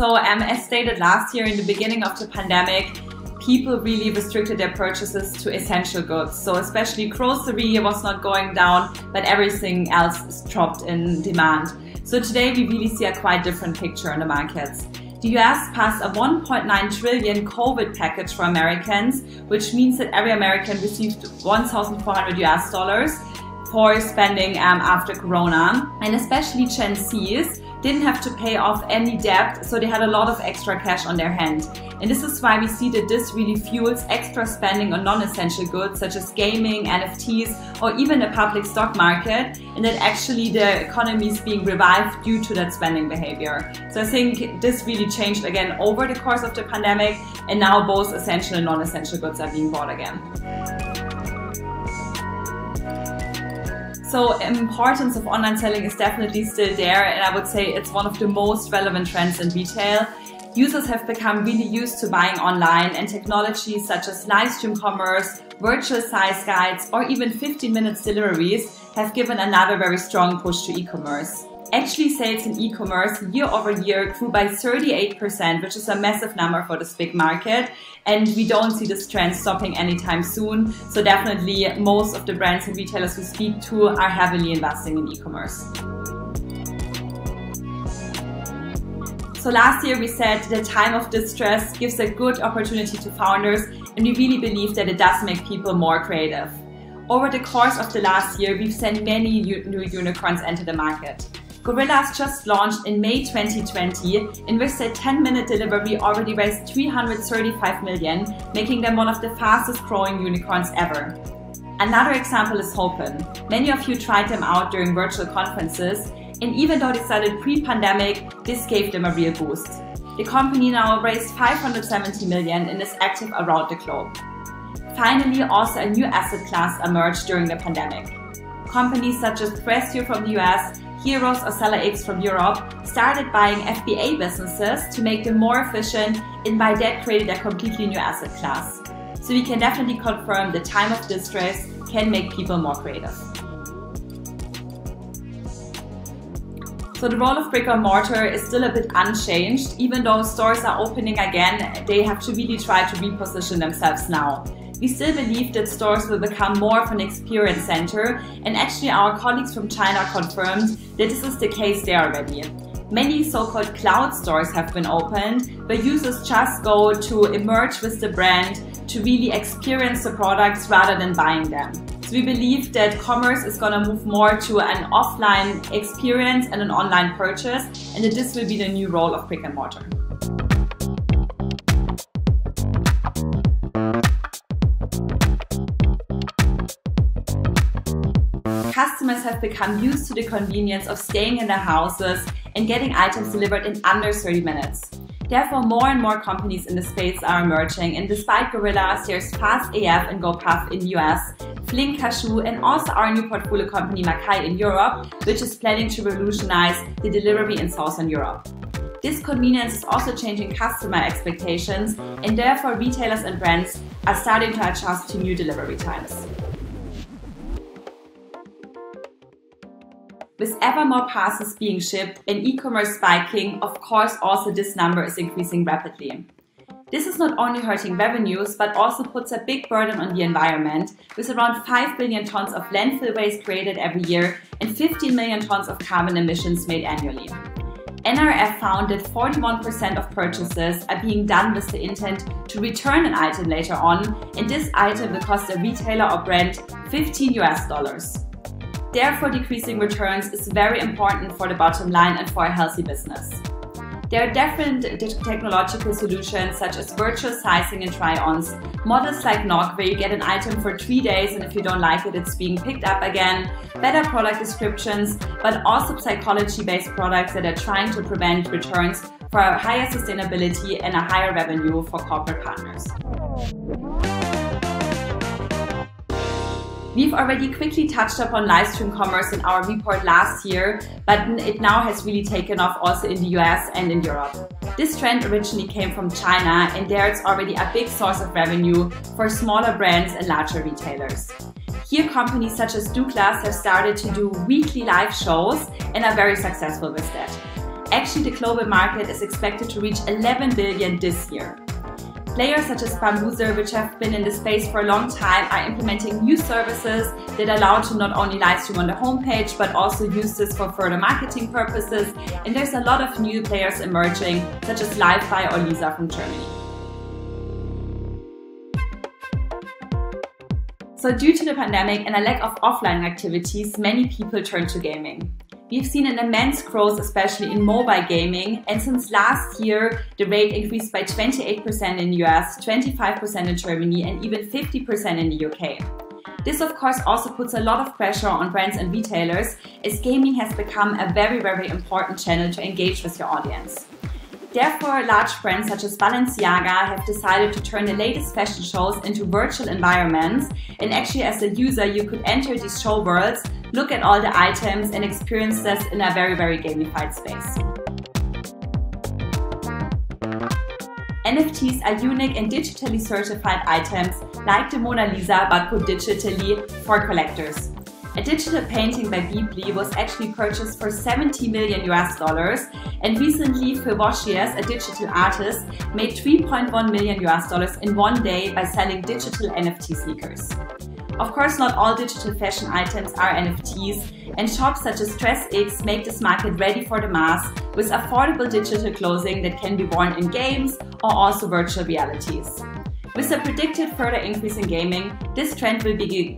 So as stated last year, in the beginning of the pandemic, people really restricted their purchases to essential goods. So especially grocery was not going down, but everything else dropped in demand. So today we really see a quite different picture in the markets. The US passed a $1.9 trillion COVID package for Americans, which means that every American received $1,400 for spending after Corona. And especially Gen Zs didn't have to pay off any debt, so they had a lot of extra cash on their hand. And this is why we see that this really fuels extra spending on non-essential goods such as gaming, NFTs, or even the public stock market, and that actually the economy is being revived due to that spending behavior. So I think this really changed again over the course of the pandemic, and now both essential and non-essential goods are being bought again. So importance of online selling is definitely still there, and I would say it's one of the most relevant trends in retail. Users have become really used to buying online, and technologies such as live stream commerce, virtual size guides, or even 15-minute deliveries have given another very strong push to e-commerce. Actually, sales in e-commerce year over year grew by 38%, which is a massive number for this big market. And we don't see this trend stopping anytime soon. So definitely most of the brands and retailers we speak to are heavily investing in e-commerce. So last year we said the time of distress gives a good opportunity to founders, and we really believe that it does make people more creative. Over the course of the last year, we've seen many new unicorns enter the market. Gorillas just launched in May 2020, in which their 10-minute delivery already raised $335 million, making them one of the fastest growing unicorns ever. Another example is Hopin. Many of you tried them out during virtual conferences, and even though they started pre-pandemic, this gave them a real boost. The company now raised $570 million and is active around the globe. Finally, also a new asset class emerged during the pandemic. Companies such as Presio from the US, Heroes or Seller Apes from Europe started buying FBA businesses to make them more efficient, and by that created a completely new asset class. So we can definitely confirm the time of distress can make people more creative. So the role of brick and mortar is still a bit unchanged. Even though stores are opening again, they have to really try to reposition themselves now. We still believe that stores will become more of an experience center, and actually our colleagues from China confirmed that this is the case there already. Many so-called cloud stores have been opened, where users just go to emerge with the brand, to really experience the products rather than buying them. So we believe that commerce is going to move more to an offline experience and an online purchase, and that this will be the new role of brick and mortar. Customers have become used to the convenience of staying in their houses and getting items delivered in under 30 minutes. Therefore, more and more companies in the space are emerging, and despite Gorillas, there's Fast AF and GoPuff in the US, Flink Kaew, and also our new portfolio company Makai in Europe, which is planning to revolutionize the delivery in Southern Europe. This convenience is also changing customer expectations, and therefore retailers and brands are starting to adjust to new delivery times. With ever more parcels being shipped and e-commerce spiking, of course also this number is increasing rapidly. This is not only hurting revenues, but also puts a big burden on the environment, with around 5 billion tons of landfill waste created every year and 15 million tons of carbon emissions made annually. NRF found that 41% of purchases are being done with the intent to return an item later on, and this item will cost a retailer or brand $15. Therefore, decreasing returns is very important for the bottom line and for a healthy business. There are different technological solutions such as virtual sizing and try-ons, models like Knock, where you get an item for 3 days and if you don't like it, it's being picked up again, better product descriptions, but also psychology-based products that are trying to prevent returns for higher sustainability and a higher revenue for corporate partners. We've already quickly touched upon live stream commerce in our report last year, but it now has really taken off also in the US and in Europe. This trend originally came from China, and there it's already a big source of revenue for smaller brands and larger retailers. Here companies such as Douglas have started to do weekly live shows and are very successful with that. Actually, the global market is expected to reach 11 billion this year. Players such as Bambuser, which have been in the space for a long time, are implementing new services that allow to not only live stream on the homepage, but also use this for further marketing purposes. And there's a lot of new players emerging, such as Li-Fi or Lisa from Germany. So due to the pandemic and a lack of offline activities, many people turned to gaming. We've seen an immense growth, especially in mobile gaming, and since last year, the rate increased by 28% in the US, 25% in Germany, and even 50% in the UK. This, of course, also puts a lot of pressure on brands and retailers, as gaming has become a very important channel to engage with your audience. Therefore, large brands such as Balenciaga have decided to turn the latest fashion shows into virtual environments, and actually as a user you could enter these show worlds, look at all the items and experience this in a very gamified space. NFTs are unique and digitally certified items like the Mona Lisa, but put digitally for collectors. A digital painting by Beeple was actually purchased for $70 million US, and recently Fevoches, a digital artist, made $3.1 million US in one day by selling digital NFT sneakers. Of course, not all digital fashion items are NFTs, and shops such as DressX make this market ready for the mass with affordable digital clothing that can be worn in games or also virtual realities. With a predicted further increase in gaming, this trend will be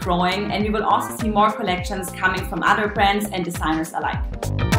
growing, and we will also see more collections coming from other brands and designers alike.